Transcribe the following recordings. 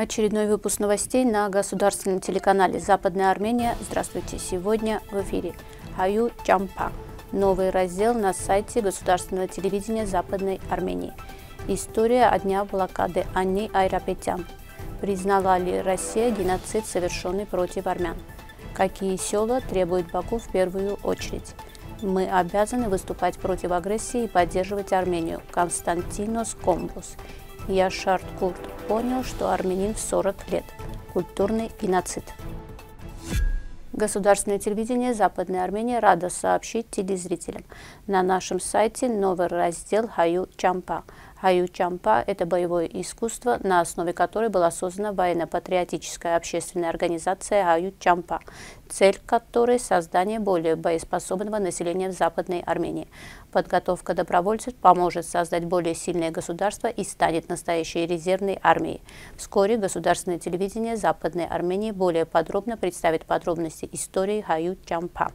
Очередной выпуск новостей на государственном телеканале «Западная Армения». Здравствуйте! Сегодня в эфире «Хаю-Чампа» – новый раздел на сайте государственного телевидения Западной Армении. История о дня блокады Ани Айрапетян. Признала ли Россия геноцид, совершенный против армян? Какие села требует Баку в первую очередь? Мы обязаны выступать против агрессии и поддерживать Армению. Константинос Комбос. Яшар Курт понял, что армянин в 40 лет. Культурный геноцид. Государственное телевидение Западной Армении рада сообщить телезрителям. На нашем сайте новый раздел «Хаю-Чампа». Хаю-Чампа – это боевое искусство, на основе которой была создана военно-патриотическая общественная организация Хаю-Чампа, цель которой – создание более боеспособного населения в Западной Армении. Подготовка добровольцев поможет создать более сильное государство и станет настоящей резервной армией. Вскоре государственное телевидение Западной Армении более подробно представит подробности истории Хаю-Чампа.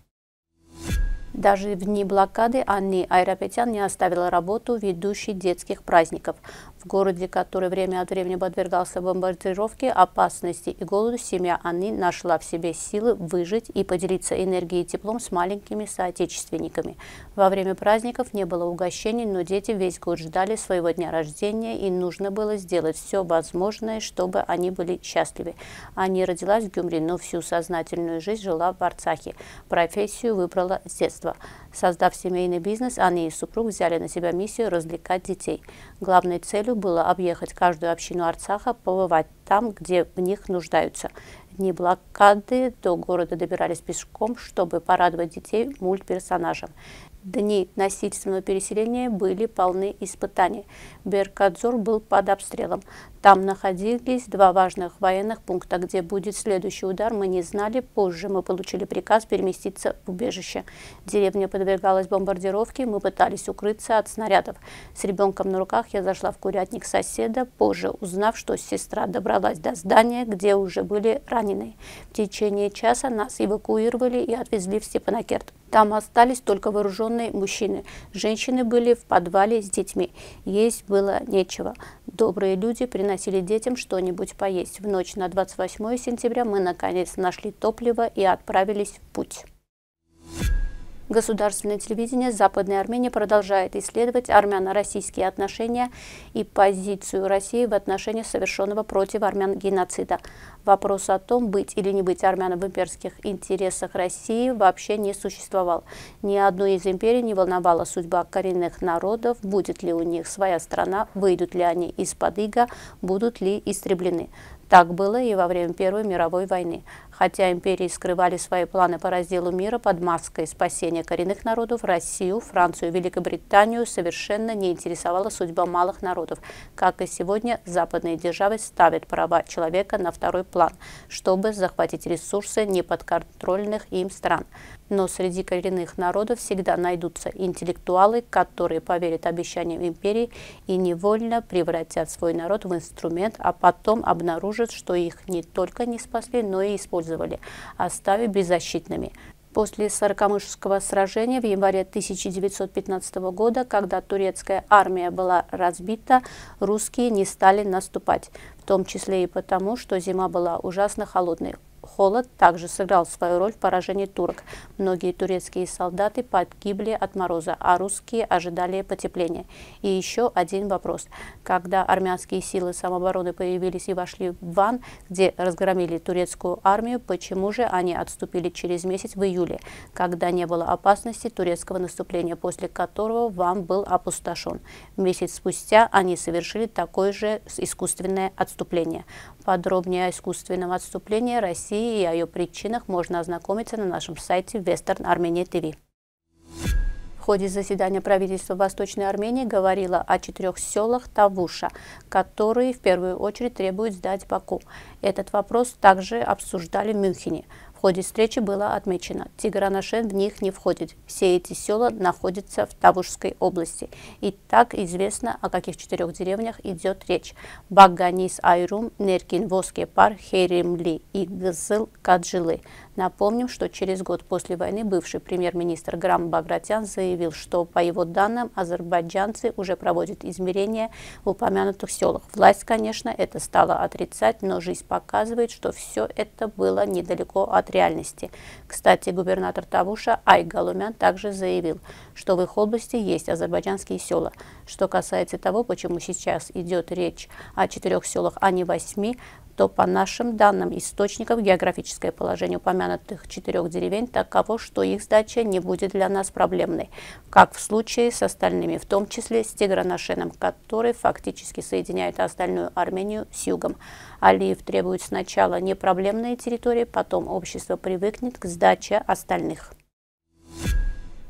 Даже в дни блокады Ани Айрапетян не оставила работу ведущей детских праздников. В городе, который время от времени подвергался бомбардировке, опасности и голоду, семья Ани нашла в себе силы выжить и поделиться энергией и теплом с маленькими соотечественниками. Во время праздников не было угощений, но дети весь год ждали своего дня рождения, и нужно было сделать все возможное, чтобы они были счастливы. Ани родилась в Гюмри, но всю сознательную жизнь жила в Арцахе. Профессию выбрала с детства. Создав семейный бизнес, Ани и супруг взяли на себя миссию развлекать детей. Главной целью было объехать каждую общину Арцаха, побывать там, где в них нуждаются. В дни блокады до города добирались пешком, чтобы порадовать детей мультперсонажем. Дни насильственного переселения были полны испытаний. Беркадзор был под обстрелом. Там находились два важных военных пункта, где будет следующий удар, мы не знали. Позже мы получили приказ переместиться в убежище. Деревня подвергалась бомбардировке, мы пытались укрыться от снарядов. С ребенком на руках я зашла в курятник соседа, позже узнав, что сестра добралась до здания, где уже были раненые. В течение часа нас эвакуировали и отвезли в Степанакерт. Там остались только вооруженные мужчины. Женщины были в подвале с детьми. Есть было нечего. Добрые люди приносили детям что-нибудь поесть. В ночь на 28 сентября мы наконец нашли топливо и отправились в путь. Государственное телевидение Западной Армении продолжает исследовать армяно-российские отношения и позицию России в отношении совершенного против армян геноцида. Вопрос о том, быть или не быть армянам в имперских интересах России, вообще не существовал. Ни одной из империй не волновала судьба коренных народов, будет ли у них своя страна, выйдут ли они из-под ига, будут ли истреблены. Так было и во время Первой мировой войны. Хотя империи скрывали свои планы по разделу мира под маской спасения коренных народов, Россию, Францию и Великобританию совершенно не интересовала судьба малых народов. Как и сегодня, западные державы ставят права человека на второй план, чтобы захватить ресурсы неподконтрольных им стран. Но среди коренных народов всегда найдутся интеллектуалы, которые поверят обещаниям империи и невольно превратят свой народ в инструмент, а потом обнаружат, что их не только не спасли, но и использовали, оставив беззащитными. После Саракамышевского сражения в январе 1915 года, когда турецкая армия была разбита, русские не стали наступать, в том числе и потому, что зима была ужасно холодной. Холод также сыграл свою роль в поражении турок. Многие турецкие солдаты погибли от мороза, а русские ожидали потепления. И еще один вопрос. Когда армянские силы самообороны появились и вошли в Ван, где разгромили турецкую армию, почему же они отступили через месяц в июле, когда не было опасности турецкого наступления, после которого Ван был опустошен? Месяц спустя они совершили такое же искусственное отступление. Подробнее о искусственном отступлении России и о ее причинах можно ознакомиться на нашем сайте westernarmenia.tv. В ходе заседания правительства Восточной Армении говорила о 4 селах Тавуша, которые в первую очередь требуют сдать Баку. Этот вопрос также обсуждали в Мюнхене. В ходе встречи было отмечено, Тигранашен в них не входит. Все эти села находятся в Тавушской области. И так известно, о каких четырех деревнях идет речь. Баганис Айрум, Неркинвоскепар, Хейримли и Гзы Каджилы. Напомним, что через год после войны бывший премьер-министр Грам Багратян заявил, что, по его данным, азербайджанцы уже проводят измерения в упомянутых селах. Власть, конечно, это стала отрицать, но жизнь показывает, что все это было недалеко от реальности. Кстати, губернатор Тавуша Айголумян также заявил, что в их области есть азербайджанские села. Что касается того, почему сейчас идет речь о четырех селах, а не восьми, то по нашим данным источников географическое положение упомянутых четырех деревень таково, что их сдача не будет для нас проблемной, как в случае с остальными, в том числе с Тигранашеном, который фактически соединяет остальную Армению с югом. Алиев требует сначала непроблемные территории, потом общество привыкнет к сдаче остальных.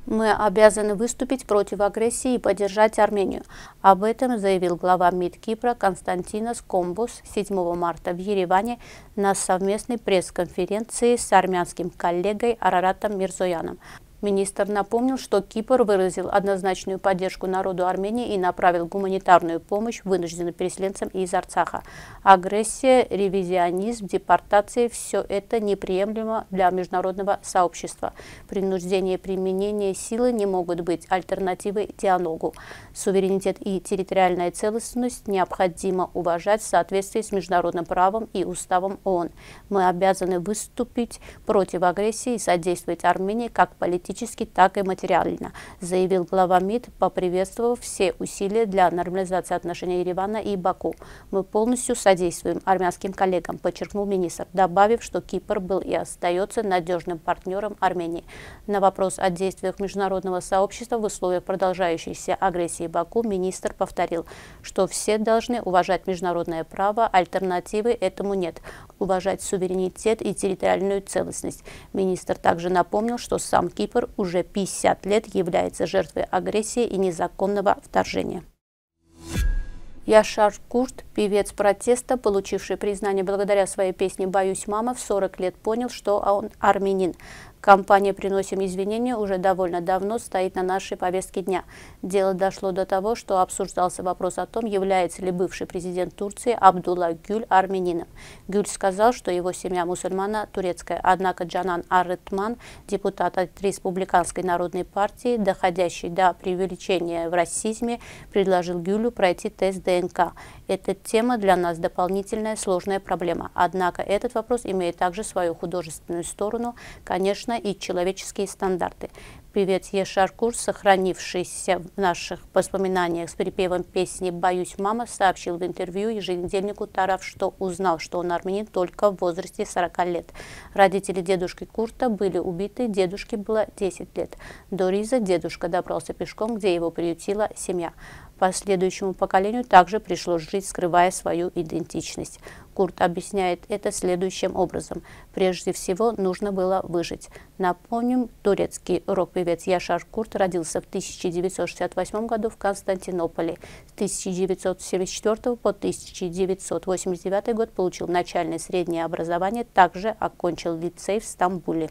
Мы обязаны выступить против агрессии и поддержать Армению. Об этом заявил глава МИД Кипра Константинос Комбос 7 марта в Ереване на совместной пресс-конференции с армянским коллегой Араратом Мирзояном. Министр напомнил, что Кипр выразил однозначную поддержку народу Армении и направил гуманитарную помощь вынужденным переселенцам из Арцаха. Агрессия, ревизионизм, депортации – все это неприемлемо для международного сообщества. Принуждение и применение силы не могут быть альтернативой диалогу. Суверенитет и территориальная целостность необходимо уважать в соответствии с международным правом и уставом ООН. Мы обязаны выступить против агрессии и содействовать Армении как политическому, так и материально, заявил глава МИД, поприветствовав все усилия для нормализации отношений Еревана и Баку. Мы полностью содействуем армянским коллегам, подчеркнул министр, добавив, что Кипр был и остается надежным партнером Армении. На вопрос о действиях международного сообщества в условиях продолжающейся агрессии Баку министр повторил, что все должны уважать международное право, альтернативы этому нет, уважать суверенитет и территориальную целостность. Министр также напомнил, что сам Кипр уже 50 лет является жертвой агрессии и незаконного вторжения. Яшар Курт, певец протеста, получивший признание благодаря своей песне «Боюсь, мама», в 40 лет понял, что он армянин. Компания «Приносим извинения» уже довольно давно стоит на нашей повестке дня. Дело дошло до того, что обсуждался вопрос о том, является ли бывший президент Турции Абдулла Гюль армянином. Гюль сказал, что его семья мусульмана турецкая, однако Джанан Арытман, депутат от Республиканской народной партии, доходящий до преувеличения в расизме, предложил Гюлю пройти тест ДНК. Эта тема для нас дополнительная сложная проблема, однако этот вопрос имеет также свою художественную сторону, конечно, и человеческие стандарты. Певец Яшар Курт, сохранившийся в наших воспоминаниях с припевом песни «Боюсь, мама», сообщил в интервью еженедельнику «Тараф», что узнал, что он армянин только в возрасте 40 лет. Родители дедушки Курта были убиты, дедушке было 10 лет. До Риза дедушка добрался пешком, где его приютила семья. Последующему поколению также пришлось жить, скрывая свою идентичность. Курт объясняет это следующим образом. Прежде всего, нужно было выжить. Напомним, турецкий рок-певец Яшар Курт родился в 1968 году в Константинополе. С 1974 по 1989 год получил начальное и среднее образование, также окончил лицей в Стамбуле.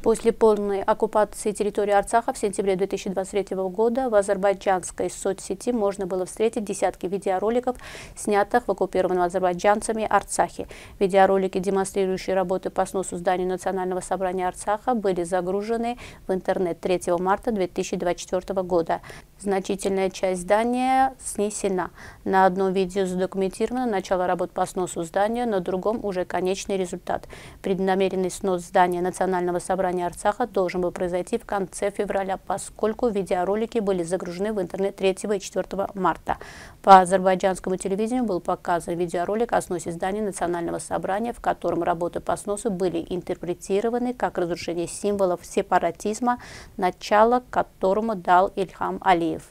После полной оккупации территории Арцаха в сентябре 2023 года в азербайджанской соцсети можно было встретить десятки видеороликов, снятых в оккупированном азербайджанцами Арцахе. Видеоролики, демонстрирующие работы по сносу здания Национального собрания Арцаха, были загружены в интернет 3 марта 2024 года. Значительная часть здания снесена. На одном видео задокументировано начало работ по сносу здания, на другом уже конечный результат. Преднамеренный снос здания Национального собрания Арцаха должен был произойти в конце февраля, поскольку видеоролики были загружены в интернет 3 и 4 марта. По азербайджанскому телевидению был показан видеоролик о сносе здания Национального собрания, в котором работы по сносу были интерпретированы как разрушение символов сепаратизма, начало которому дал Ильхам Алиев.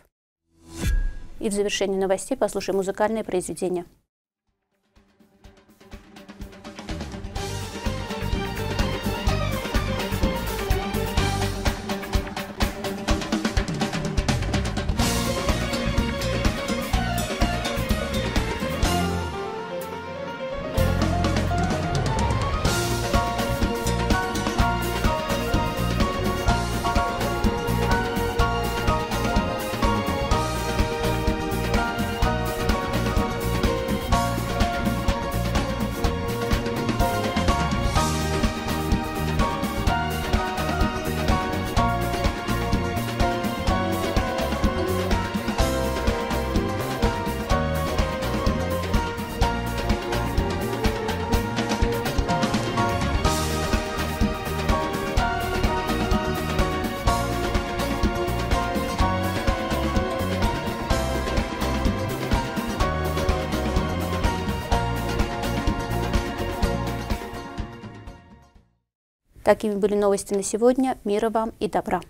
И в завершении новостей послушаем музыкальное произведение. Такими были новости на сегодня. Мира вам и добра.